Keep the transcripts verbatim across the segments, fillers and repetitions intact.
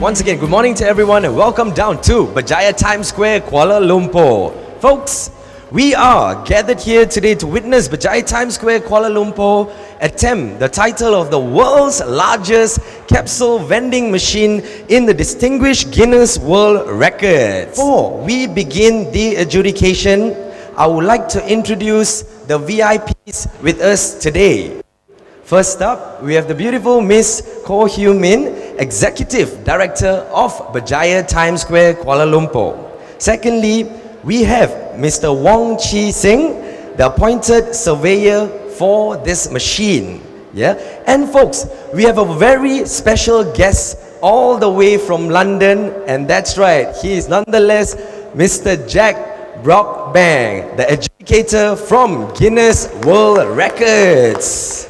Once again, good morning to everyone and welcome down to Berjaya Times Square, Kuala Lumpur. Folks, we are gathered here today to witness Berjaya Times Square, Kuala Lumpur attempt the title of the world's largest capsule vending machine in the distinguished Guinness World Records. Before we begin the adjudication, I would like to introduce the V I Ps with us today. First up, we have the beautiful Miss Koh Huey Min, Executive Director of Berjaya Times Square, Kuala Lumpur. Secondly, we have Mister Wong Chi Singh, the appointed surveyor for this machine. Yeah? And folks, we have a very special guest all the way from London, and that's right, he is nonetheless Mister Jack Brockbank, the adjudicator from Guinness World Records.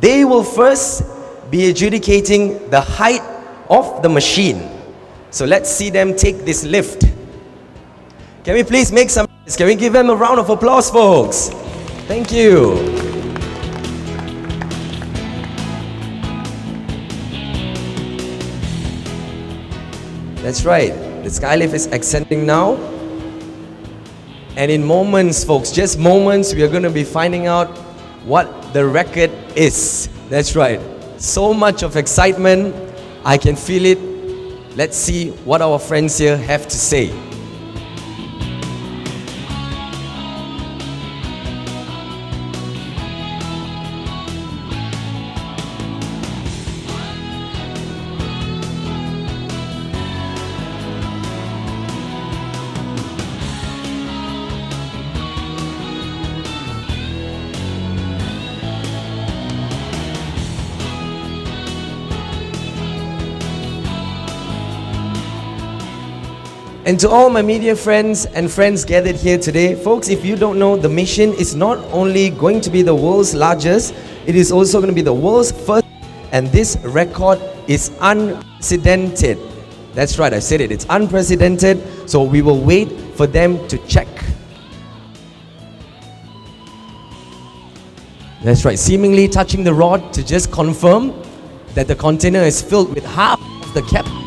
They will first be adjudicating the height of the machine. So let's see them take this lift. Can we please make some noise? Can we give them a round of applause, folks? Thank you. That's right. The skylift is ascending now. And in moments, folks, just moments, we are going to be finding out what the record is. That's right. So much of excitement. I can feel it. Let's see what our friends here have to say. And to all my media friends and friends gathered here today, folks, if you don't know, the mission is not only going to be the world's largest, it is also going to be the world's first, and this record is unprecedented. That's right, I said it, it's unprecedented, so we will wait for them to check. That's right, seemingly touching the rod to just confirm that the container is filled with half of the capsules.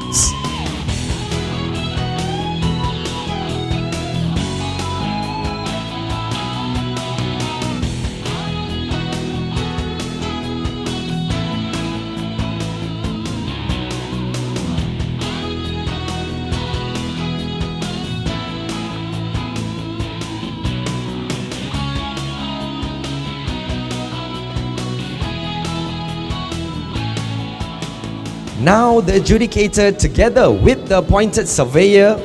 Now the adjudicator, together with the appointed surveyor,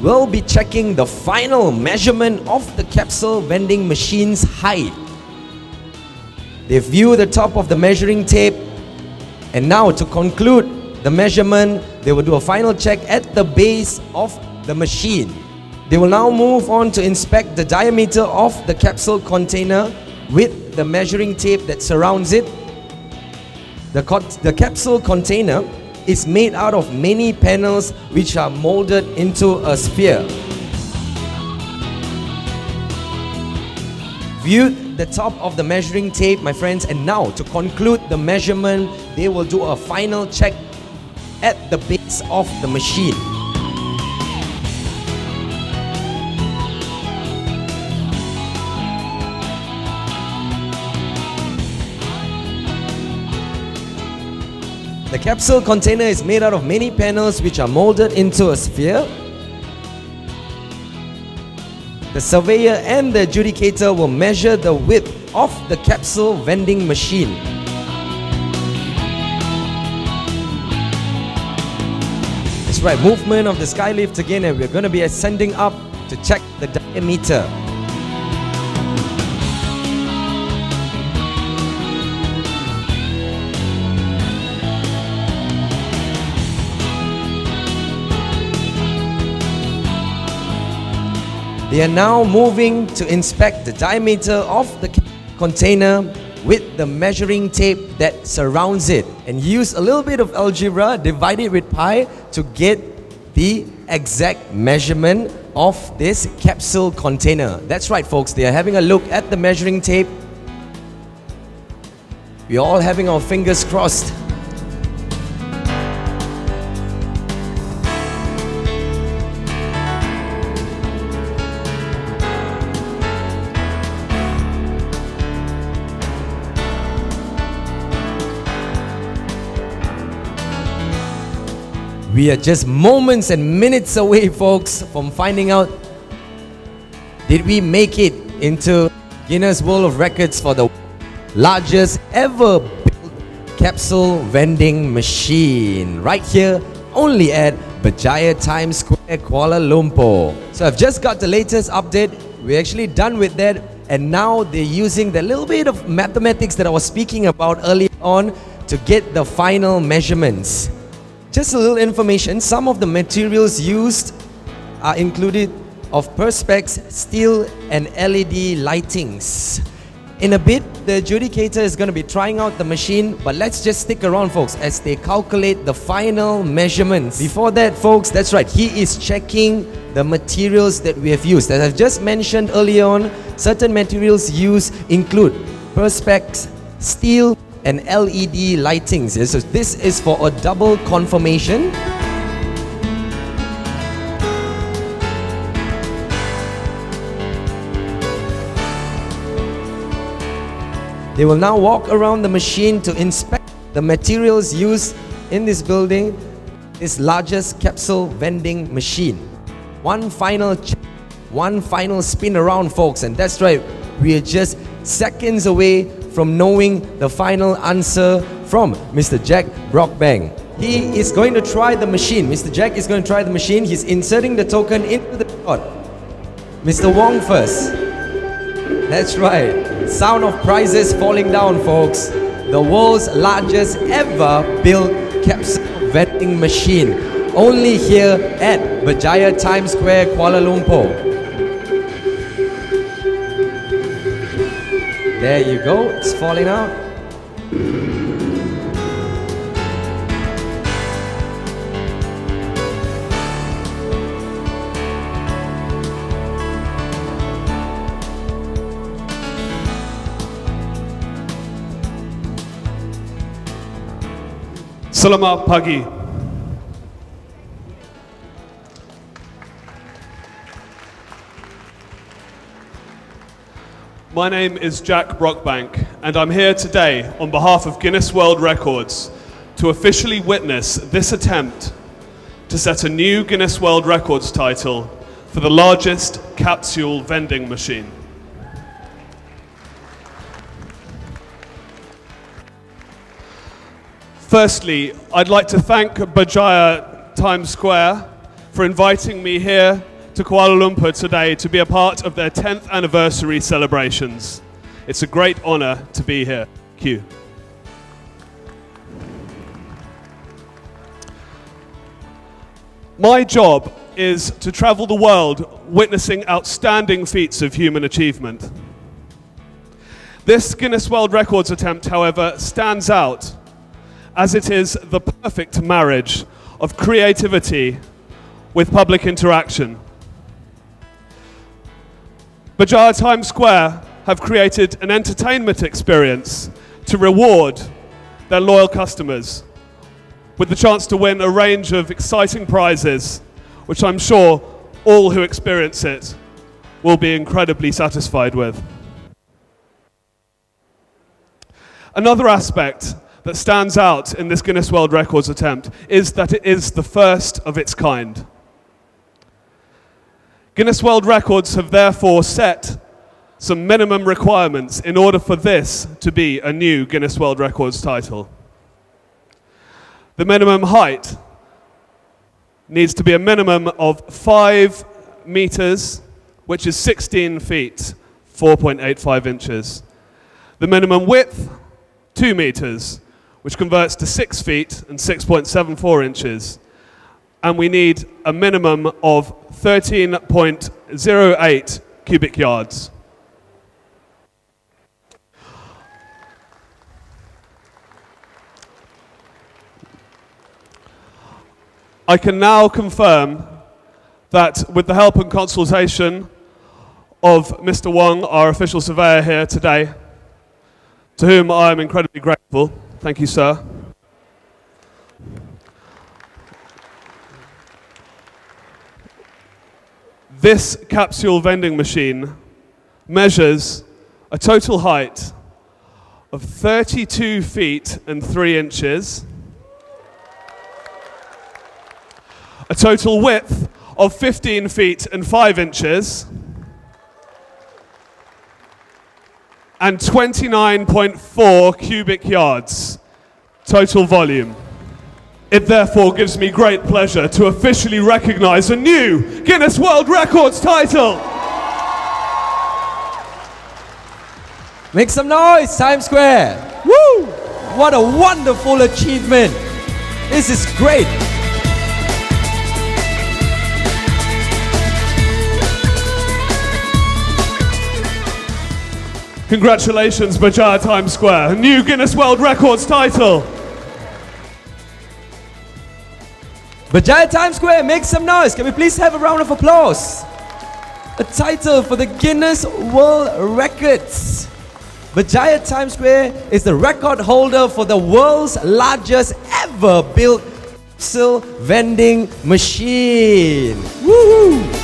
will be checking the final measurement of the capsule vending machine's height. They view the top of the measuring tape, and now to conclude the measurement, they will do a final check at the base of the machine. They will now move on to inspect the diameter of the capsule container with the measuring tape that surrounds it. The, the capsule container is made out of many panels which are molded into a sphere. Viewed the top of the measuring tape, my friends, and now to conclude the measurement, they will do a final check at the base of the machine. The capsule container is made out of many panels which are molded into a sphere. The surveyor and the adjudicator will measure the width of the capsule vending machine. That's right, movement of the skylift again, and we're going to be ascending up to check the diameter. They are now moving to inspect the diameter of the container with the measuring tape that surrounds it, and use a little bit of algebra, divide it with pi to get the exact measurement of this capsule container. That's right, folks, they are having a look at the measuring tape. We are all having our fingers crossed. We are just moments and minutes away, folks, from finding out, did we make it into Guinness World Records for the largest ever built capsule vending machine, right here only at Berjaya Times Square, Kuala Lumpur. So I've just got the latest update. We're actually done with that, and now they're using the little bit of mathematics that I was speaking about earlier on to get the final measurements. Just a little information, some of the materials used are included of Perspex, steel and L E D lightings. In a bit, the adjudicator is going to be trying out the machine, but let's just stick around, folks, as they calculate the final measurements. Before that, folks, that's right, he is checking the materials that we have used. As I've just mentioned earlier on, certain materials used include Perspex, steel and L E D lightings. So this is for a double confirmation. They will now walk around the machine to inspect the materials used in this building, this largest capsule vending machine. One final check, one final spin around, folks, and that's right, we are just seconds away from knowing the final answer from Mister Jack Brockbank. He is going to try the machine. Mister Jack is going to try the machine. He's inserting the token into the pot. Mister Wong first. That's right. Sound of prizes falling down, folks. The world's largest ever built capsule vending machine. Only here at Berjaya Times Square, Kuala Lumpur. There you go. It's falling out. Selamat pagi. My name is Jack Brockbank, and I'm here today on behalf of Guinness World Records to officially witness this attempt to set a new Guinness World Records title for the largest capsule vending machine. Firstly, I'd like to thank Berjaya Times Square for inviting me here to Kuala Lumpur today to be a part of their tenth anniversary celebrations. It's a great honor to be here. Thank you. My job is to travel the world witnessing outstanding feats of human achievement. This Guinness World Records attempt, however, stands out as it is the perfect marriage of creativity with public interaction. Berjaya Times Square have created an entertainment experience to reward their loyal customers with the chance to win a range of exciting prizes, which I'm sure all who experience it will be incredibly satisfied with. Another aspect that stands out in this Guinness World Records attempt is that it is the first of its kind. Guinness World Records have therefore set some minimum requirements in order for this to be a new Guinness World Records title. The minimum height needs to be a minimum of five meters, which is sixteen feet, four point eight five inches. The minimum width, two meters, which converts to six feet and six point seven four inches. And we need a minimum of thirteen point zero eight cubic yards. I can now confirm that with the help and consultation of Mister Wong, our official surveyor here today, to whom I am incredibly grateful. Thank you, sir. This capsule vending machine measures a total height of thirty-two feet and three inches a total width of fifteen feet and five inches and twenty-nine point four cubic yards total volume. It therefore gives me great pleasure to officially recognize a new Guinness World Records title. Make some noise, Times Square. Woo! What a wonderful achievement. This is great. Congratulations, Berjaya Times Square, a new Guinness World Records title. Berjaya Times Square, make some noise. Can we please have a round of applause? A title for the Guinness World Records. Berjaya Times Square is the record holder for the world's largest ever built capsule vending machine. Woohoo!